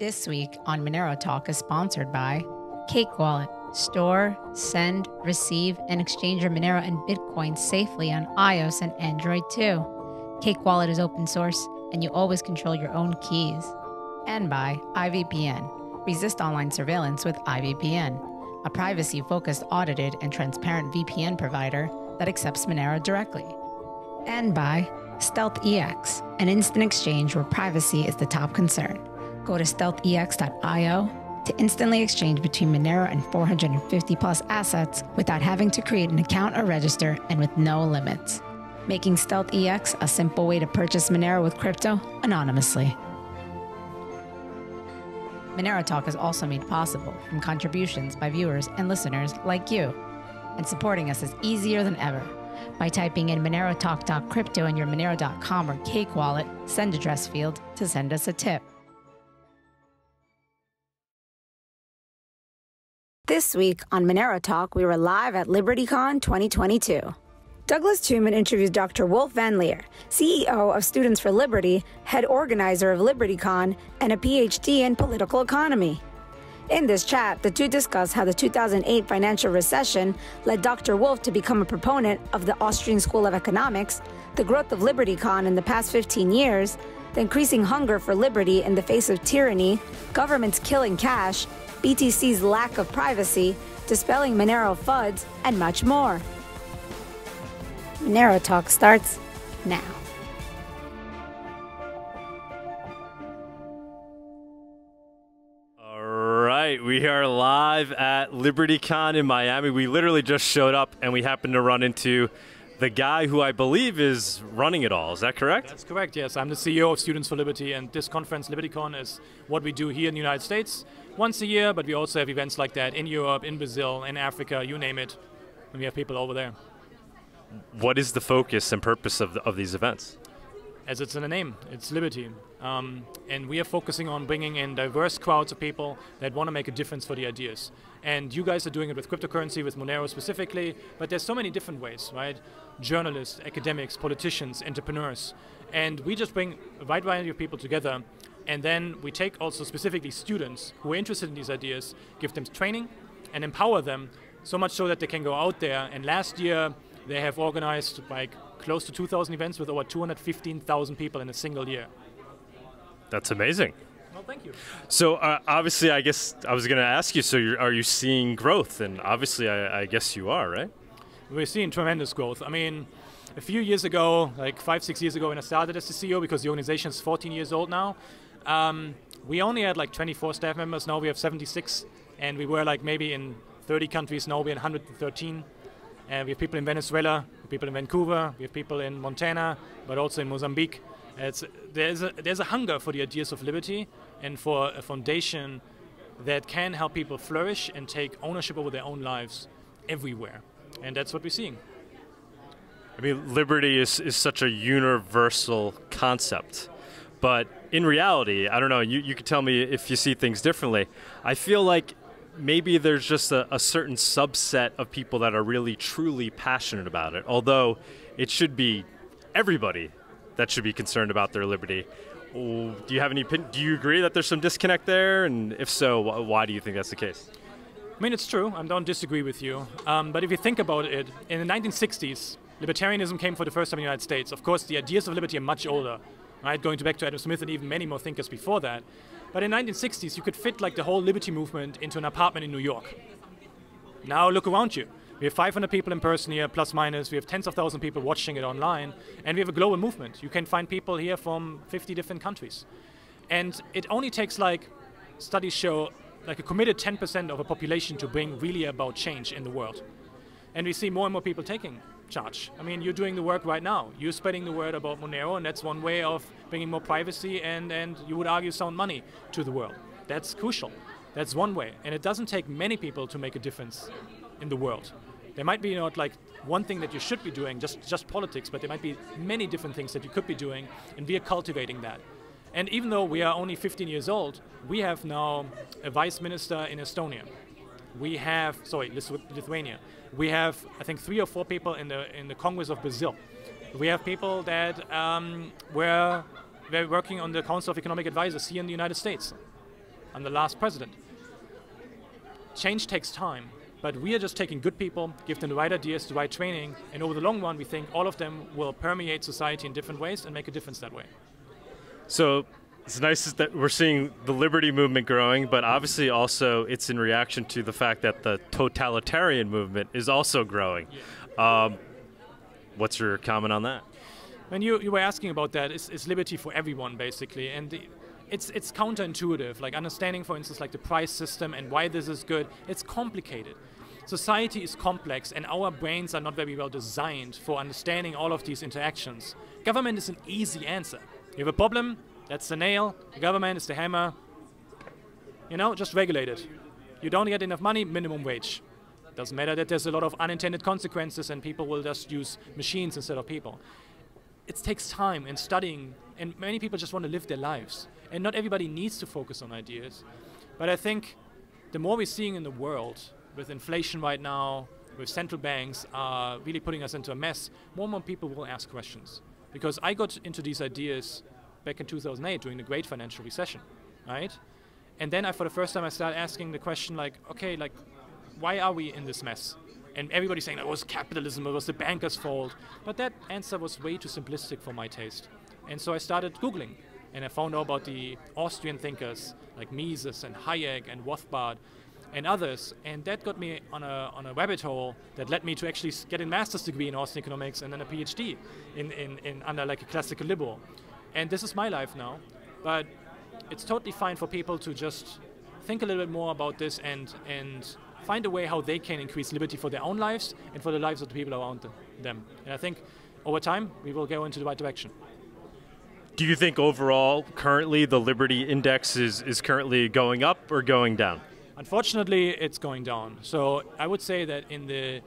This week on Monero Talk is sponsored by Cake Wallet. Store, send, receive, and exchange your Monero and Bitcoin safely on iOS and Android too. Cake Wallet is open source, and you always control your own keys. And by IVPN. Resist online surveillance with IVPN, a privacy-focused, audited, and transparent VPN provider that accepts Monero directly. And by StealthEX, an instant exchange where privacy is the top concern. Go to stealthex.io to instantly exchange between Monero and 450 plus assets without having to create an account or register, and with no limits, making StealthEX a simple way to purchase Monero with crypto anonymously. Monero Talk is also made possible from contributions by viewers and listeners like you, and supporting us is easier than ever. By typing in monerotalk.crypto in your monero.com or Cake Wallet send address field to send us a tip. This week on Monero Talk, we were live at LibertyCon 2022. Douglas Tuman interviews Dr. Wolf von Laer, CEO of Students for Liberty, head organizer of LibertyCon, and a PhD in political economy. In this chat, the two discuss how the 2008 financial recession led Dr. Wolf to become a proponent of the Austrian School of Economics, the growth of LibertyCon in the past 15 years, the increasing hunger for liberty in the face of tyranny, governments killing cash, BTC's lack of privacy, dispelling Monero FUDs, and much more. Monero Talk starts now. We are live at LibertyCon in Miami. We literally just showed up and we happened to run into the guy who I believe is running it all. Is that correct? That's correct, yes. I'm the CEO of Students for Liberty, and this conference, LibertyCon, is what we do here in the United States once a year, but we also have events like that in Europe, in Brazil, in Africa, you name it, and we have people over there. What is the focus and purpose of these events? As it's in the name, it's liberty. And we are focusing on bringing in diverse crowds of people that want to make a difference for the ideas. And you guys are doing it with cryptocurrency, with Monero specifically, but there's so many different ways, right? Journalists, academics, politicians, entrepreneurs. And we just bring a wide variety of people together. And then we take also specifically students who are interested in these ideas, give them training and empower them so much so that they can go out there. And last year they have organized like close to 2,000 events with over 215,000 people in a single year. That's amazing. Well, thank you. So obviously, I guess I was going to ask you, so are you seeing growth? And obviously, I guess you are, right? We're seeing tremendous growth. I mean, a few years ago, like 5-6 years ago when I started as the CEO, because the organization is 14 years old now, we only had like 24 staff members. Now we have 76, and we were like maybe in 30 countries. Now we're in 113. And we have people in Venezuela, people in Vancouver, we have people in Montana, but also in Mozambique. There's a hunger for the ideas of liberty and for a foundation that can help people flourish and take ownership over their own lives everywhere. And that's what we're seeing. I mean, liberty is such a universal concept. But in reality, I don't know, you could tell me if you see things differently. I feel like maybe there's just a certain subset of people that are really truly passionate about it, although it should be everybody that should be concerned about their liberty. Do you have any do you agree that there's some disconnect there, and if so, why do you think that's the case? I mean, it's true, I don't disagree with you, but if you think about it, in the 1960s libertarianism came for the first time in the United States. Of course the ideas of liberty are much older, right, going back to Adam Smith and even many more thinkers before that. But in the 1960s, you could fit like the whole liberty movement into an apartment in New York. Now look around you. We have 500 people in person here, plus minus. We have tens of thousands of people watching it online. And we have a global movement. You can find people here from 50 different countries. And it only takes, like studies show, like a committed 10% of a population to bring really about change in the world. And we see more and more people taking charge. I mean, you're doing the work right now. You're spreading the word about Monero, and that's one way of bringing more privacy and you would argue sound money to the world. That's crucial. That's one way. And it doesn't take many people to make a difference in the world. There might be not like one thing that you should be doing, just politics, but there might be many different things that you could be doing, and we are cultivating that. And even though we are only 15 years old, we have now a vice minister in Estonia. We have, sorry, Lithuania. We have, I think, 3 or 4 people in the Congress of Brazil. We have people that were working on the Council of Economic Advisors here in the United States. I'm the last president. Change takes time, but we are just taking good people, give them the right ideas, the right training, and over the long run, we think all of them will permeate society in different ways and make a difference that way. So it's nice that we're seeing the liberty movement growing, but obviously also it's in reaction to the fact that the totalitarian movement is also growing. Yeah. What's your comment on that? When you were asking about that, it's liberty for everyone, basically. And it's counterintuitive, like understanding, for instance, like the price system and why this is good. It's complicated. Society is complex, and our brains are not very well designed for understanding all of these interactions. Government is an easy answer. You have a problem, that's the nail, the government is the hammer. You know, just regulate it. You don't get enough money, minimum wage. Doesn't matter that there's a lot of unintended consequences and people will just use machines instead of people. It takes time and studying, and many people just want to live their lives. And not everybody needs to focus on ideas. But I think the more we're seeing in the world, with inflation right now, with central banks really putting us into a mess, more and more people will ask questions. Because I got into these ideas back in 2008 during the great financial recession, right? And then for the first time I started asking the question like, okay, like, why are we in this mess? And everybody's saying, oh, it was capitalism, it was the bankers' fault. But that answer was way too simplistic for my taste. And so I started Googling. And I found out about the Austrian thinkers like Mises and Hayek and Rothbard and others. And that got me on a rabbit hole that led me to actually get a master's degree in Austrian economics and then a PhD in under like a classical liberal. And this is my life now. But it's totally fine for people to just think a little bit more about this and find a way how they can increase liberty for their own lives and for the lives of the people around them. And I think over time, we will go into the right direction. Do you think overall, currently, the Liberty Index is currently going up or going down? Unfortunately, it's going down. So I would say that in the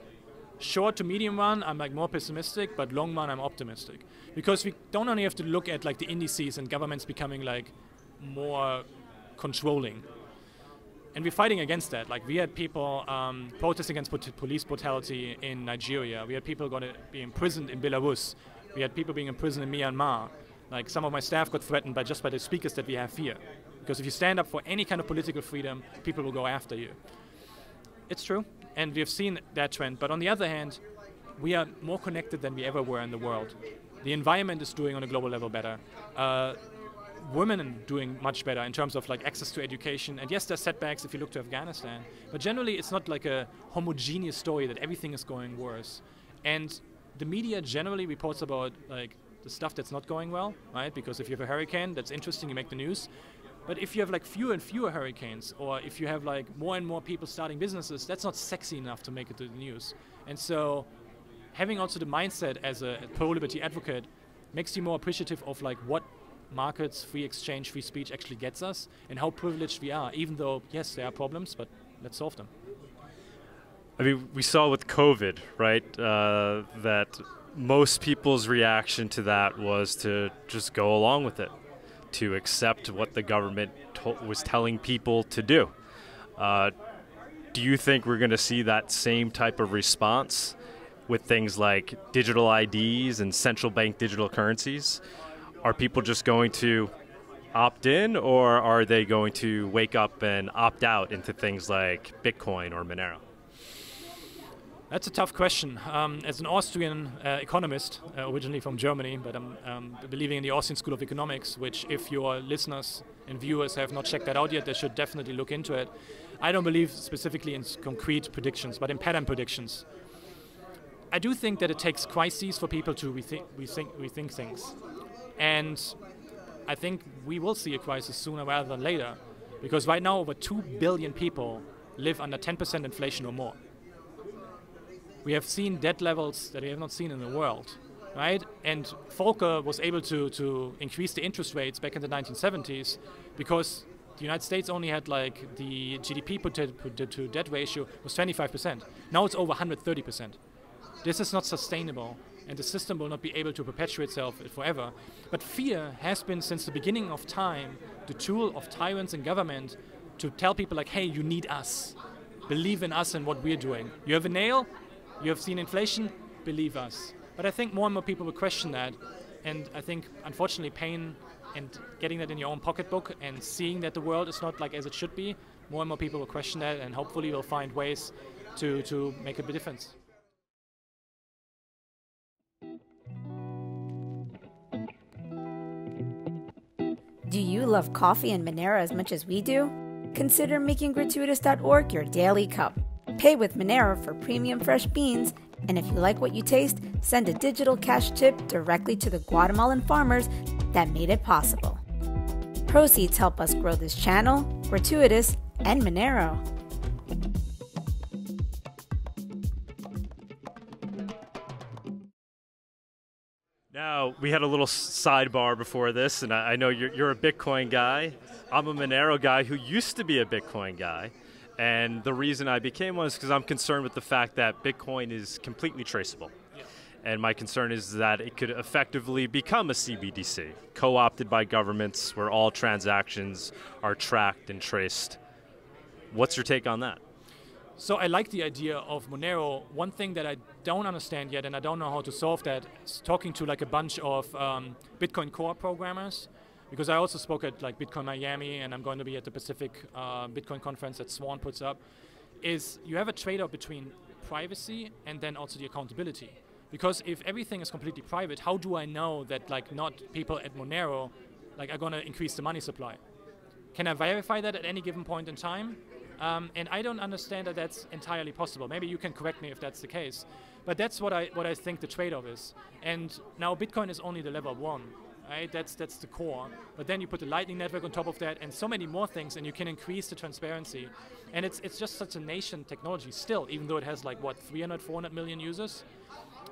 short to medium run, I'm like more pessimistic, but long run, I'm optimistic. Because we don't only have to look at like the indices and governments becoming like more controlling. And we're fighting against that. Like we had people protesting against police brutality in Nigeria. We had people going to be imprisoned in Belarus. We had people being imprisoned in Myanmar. Like some of my staff got threatened by the speakers that we have here. Because if you stand up for any kind of political freedom, people will go after you. It's true, and we have seen that trend. But on the other hand, we are more connected than we ever were in the world. The environment is doing on a global level better. Women are doing much better in terms of like access to education. And yes, there's setbacks if you look to Afghanistan. But generally, it's not like a homogeneous story that everything is going worse. And the media generally reports about like the stuff that's not going well, right? Because if you have a hurricane, that's interesting, you make the news. But if you have like fewer and fewer hurricanes, or if you have like more and more people starting businesses, that's not sexy enough to make it to the news. And so having also the mindset as a pro-liberty advocate makes you more appreciative of like what markets, free exchange, free speech actually gets us and how privileged we are, even though, yes, there are problems, but let's solve them. I mean, we saw with COVID, right, that most people's reaction to that was to just go along with it, to accept what the government was telling people to do. Do you think we're going to see that same type of response with things like digital IDs and central bank digital currencies? Are people just going to opt in, or are they going to wake up and opt out into things like Bitcoin or Monero? That's a tough question. As an Austrian economist, originally from Germany, but I'm believing in the Austrian School of Economics, which if your listeners and viewers have not checked that out yet, they should definitely look into it. I don't believe specifically in concrete predictions, but in pattern predictions. I do think that it takes crises for people to rethink things. And I think we will see a crisis sooner rather than later, because right now over 2 billion people live under 10% inflation or more. We have seen debt levels that we have not seen in the world, right? And Volcker was able to increase the interest rates back in the 1970s because the United States only had like the GDP to debt ratio was 25%. Now it's over 130%. This is not sustainable. And the system will not be able to perpetuate itself forever. But fear has been, since the beginning of time, the tool of tyrants and government to tell people like, hey, you need us. Believe in us and what we're doing. You have a nail, you have seen inflation, believe us. But I think more and more people will question that. And I think, unfortunately, pain and getting that in your own pocketbook and seeing that the world is not like as it should be, more and more people will question that, and hopefully we'll find ways to make a big difference. Do you love coffee and Monero as much as we do? Consider making gratuitous.org your daily cup. Pay with Monero for premium fresh beans, and if you like what you taste, send a digital cash tip directly to the Guatemalan farmers that made it possible. Proceeds help us grow this channel, Gratuitous, and Monero. Now, we had a little sidebar before this, and I know you're a Bitcoin guy. I'm a Monero guy who used to be a Bitcoin guy, and the reason I became one is because I'm concerned with the fact that Bitcoin is completely traceable. Yeah. And my concern is that it could effectively become a CBDC, co-opted by governments where all transactions are tracked and traced. What's your take on that? So I like the idea of Monero. One thing that I don't understand yet, and I don't know how to solve that, is talking to like a bunch of Bitcoin Core programmers, because I also spoke at like Bitcoin Miami, and I'm going to be at the Pacific Bitcoin conference that Swan puts up, is you have a trade-off between privacy and then also the accountability. Because if everything is completely private, how do I know that like not people at Monero like are going to increase the money supply? Can I verify that at any given point in time? And I don't understand that that's entirely possible. Maybe you can correct me if that's the case. But that's what I think the trade-off is. And now Bitcoin is only the level one, right? That's the core. But then you put the Lightning Network on top of that and so many more things, and you can increase the transparency. And it's just such a nascent technology still, even though it has like, what, 300, 400 million users?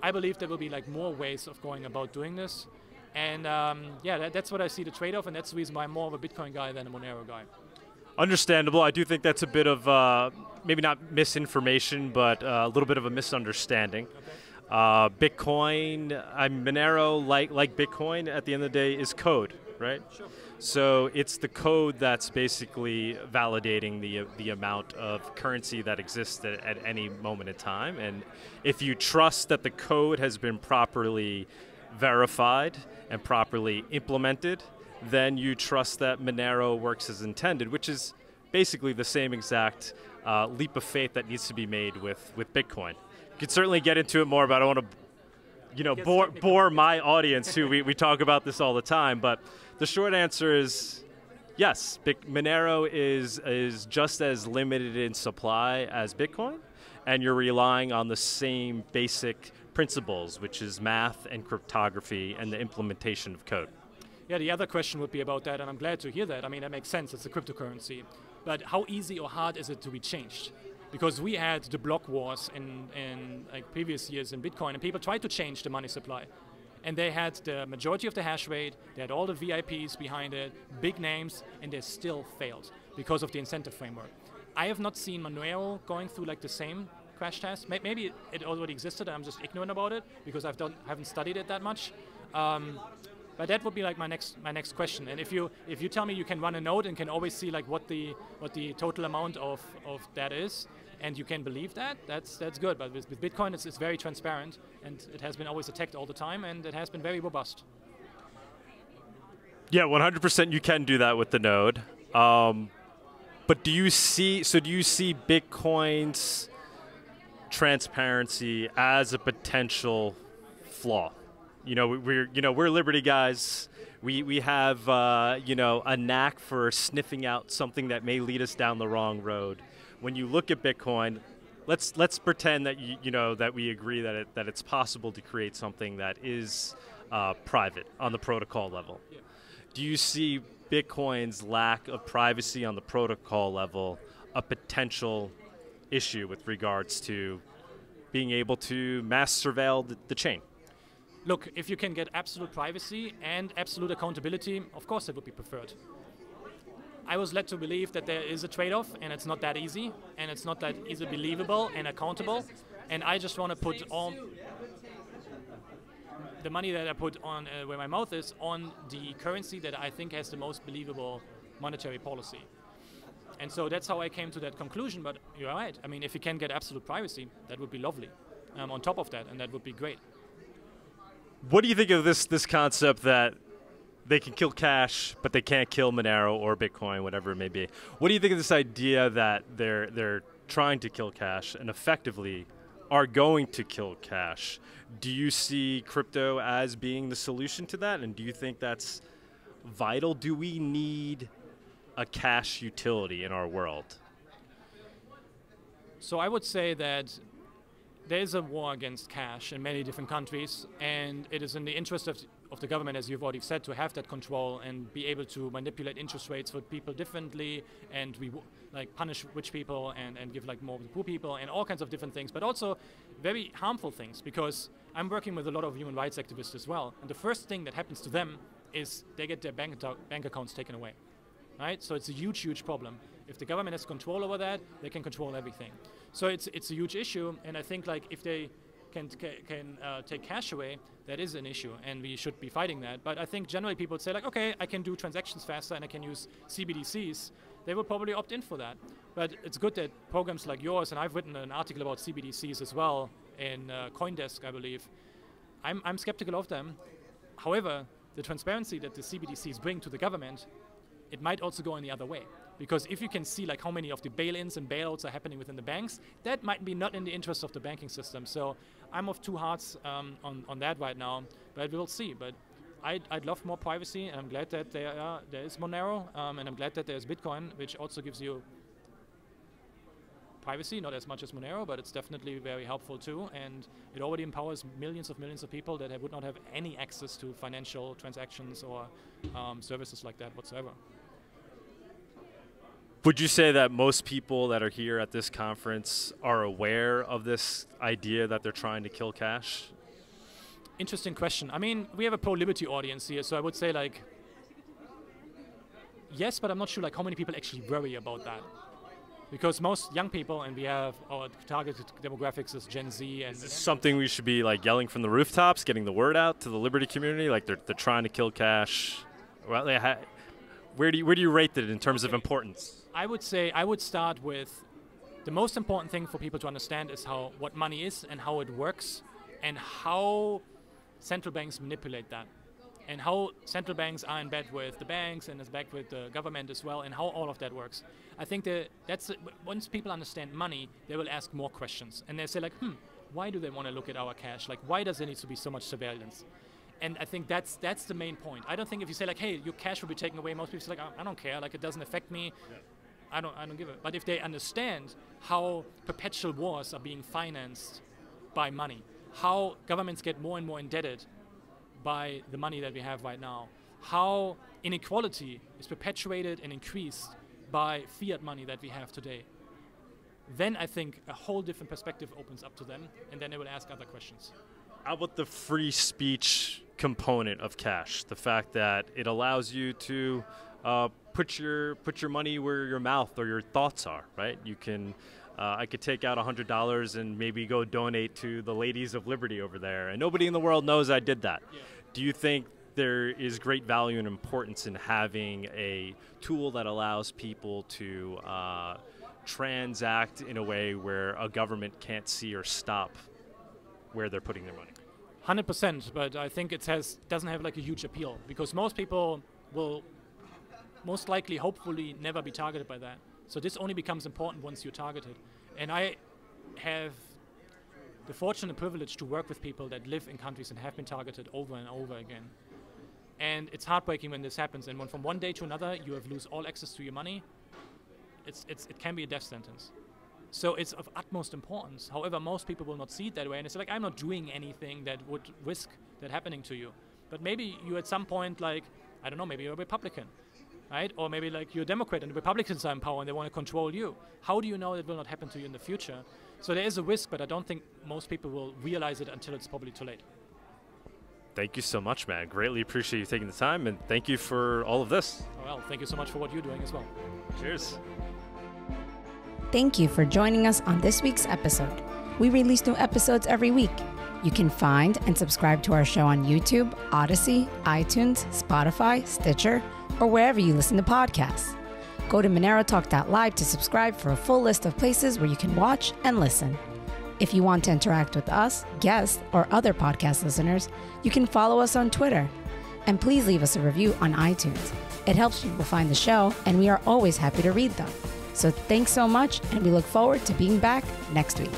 I believe there will be like more ways of going about doing this. And yeah, that's what I see the trade-off, and that's the reason why I'm more of a Bitcoin guy than a Monero guy. Understandable. I do think that's a bit of maybe not misinformation, but a little bit of a misunderstanding. Okay. Bitcoin, Monero, like Bitcoin, at the end of the day, is code, right? Sure. So it's the code that's basically validating the amount of currency that exists at any moment in time. And if you trust that the code has been properly verified and properly implemented, then you trust that Monero works as intended, which is basically the same exact leap of faith that needs to be made with Bitcoin. You could certainly get into it more, but I don't want to, you know, bore my audience who we talk about this all the time. But the short answer is yes, Monero is just as limited in supply as Bitcoin, and you're relying on the same basic principles, which is math and cryptography and the implementation of code. Yeah, the other question would be about that, and I'm glad to hear that. I mean, that makes sense. It's a cryptocurrency. But how easy or hard is it to be changed? Because we had the block wars in like previous years in Bitcoin, and people tried to change the money supply. And they had the majority of the hash rate, they had all the VIPs behind it, big names, and they still failed because of the incentive framework. I have not seen Monero going through like the same crash test. Maybe it already existed, and I'm just ignorant about it because I haven't studied it that much. But that would be like my next question. And if you tell me you can run a node and can always see like what the total amount of that is, and you can believe that, that's good. But with Bitcoin, it's very transparent, and it has been always attacked all the time, and it has been very robust. Yeah, 100%. You can do that with the node. But do you see? So do you see Bitcoin's transparency as a potential flaw? You know, we're Liberty guys. We have you know, a knack for sniffing out something that may lead us down the wrong road. When you look at Bitcoin, let's pretend that you know that we agree that it's possible to create something that is private on the protocol level. Yeah. Do you see Bitcoin's lack of privacy on the protocol level a potential issue with regards to being able to mass surveil the chain? Look, if you can get absolute privacy and absolute accountability, of course it would be preferred. I was led to believe that there is a trade-off, and it's not that easy, and it's not that easy believable and accountable, and I just want to put all the money that I put on where my mouth is on the currency that I think has the most believable monetary policy. And so that's how I came to that conclusion, but you're right. I mean, if you can get absolute privacy, that would be lovely on top of that, and that would be great. What do you think of this concept that they can kill cash, but they can't kill Monero or Bitcoin, whatever it may be. What do you think of this idea that they're trying to kill cash and effectively are going to kill cash? Do you see crypto as being the solution to that, and do you think that's vital? Do we need a cash utility in our world? So I would say that there's a war against cash in many different countries, and it is in the interest of the government, as you've already said, to have that control and be able to manipulate interest rates for people differently, and we like punish rich people and give like more to poor people and all kinds of different things, but also very harmful things, because I'm working with a lot of human rights activists as well, and the first thing that happens to them is they get their bank accounts taken away, right? So it's a huge, huge problem. If the government has control over that, they can control everything. So it's a huge issue, and I think like if they can take cash away, that is an issue, and we should be fighting that. But I think generally people would say like, okay, I can do transactions faster and I can use CBDCs. They would probably opt in for that. But it's good that programs like yours, and I've written an article about CBDCs as well in CoinDesk, I believe. I'm skeptical of them. However, the transparency that the CBDCs bring to the government, it might also go in the other way. Because if you can see like how many of the bail-ins and bailouts are happening within the banks, that might be not in the interest of the banking system. So I'm of two hearts on that right now, but we'll see. But I'd love more privacy, and I'm glad that there is Monero, and I'm glad that there's Bitcoin, which also gives you privacy, not as much as Monero, but it's definitely very helpful too, and it already empowers millions of people that would not have any access to financial transactions or services like that whatsoever. Would you say that most people that are here at this conference are aware of this idea that they're trying to kill cash? Interesting question. I mean, we have a pro-liberty audience here, so I would say like, yes, but I'm not sure like how many people actually worry about that. Because most young people, and we have our targeted demographics as Gen Z. And is this something we should be like yelling from the rooftops, getting the word out to the Liberty community? Like they're trying to kill cash. Well, where do you rate it in terms of importance? I would say I would start with the most important thing for people to understand is what money is and how it works, and how central banks manipulate that, and how central banks are in bed with the banks and is back with the government as well, and how all of that works. I think once people understand money, they will ask more questions, and they say like, why do they want to look at our cash? Like, why does there need to be so much surveillance? And I think that's the main point. I don't think if you say like, hey, your cash will be taken away, most people say like, I don't care, like it doesn't affect me. Yeah. I don't give a. But if they understand how perpetual wars are being financed by money, how governments get more and more indebted by the money that we have right now, how inequality is perpetuated and increased by fiat money that we have today, then I think a whole different perspective opens up to them, and then they will ask other questions. How about the free speech component of cash? The fact that it allows you to put your money where your mouth or your thoughts are, right? You can, I could take out $100 and maybe go donate to the Ladies of Liberty over there, and nobody in the world knows I did that. Yeah. Do you think there is great value and importance in having a tool that allows people to transact in a way where a government can't see or stop where they're putting their money? 100%, but I think it doesn't have like a huge appeal, because most people will most likely, hopefully, never be targeted by that. So this only becomes important once you're targeted. And I have the fortune and privilege to work with people that live in countries and have been targeted over and over again. And it's heartbreaking when this happens. And when from one day to another, you have lose all access to your money, it can be a death sentence. So it's of utmost importance. However, most people will not see it that way. And it's like, I'm not doing anything that would risk that happening to you. But maybe you at some point, like, I don't know, maybe you're a Republican, right? Or maybe like you're a Democrat and the Republicans are in power and they want to control you. How do you know that will not happen to you in the future? So there is a risk, but I don't think most people will realize it until it's probably too late. Thank you so much, man. Greatly appreciate you taking the time, and thank you for all of this. Well, thank you so much for what you're doing as well. Cheers. Thank you for joining us on this week's episode. We release new episodes every week. You can find and subscribe to our show on YouTube, Odyssey, iTunes, Spotify, Stitcher, or wherever you listen to podcasts. Go to monerotalk.live to subscribe for a full list of places where you can watch and listen. If you want to interact with us, guests, or other podcast listeners, you can follow us on Twitter. And please leave us a review on iTunes. It helps people find the show, and we are always happy to read them. So thanks so much, and we look forward to being back next week.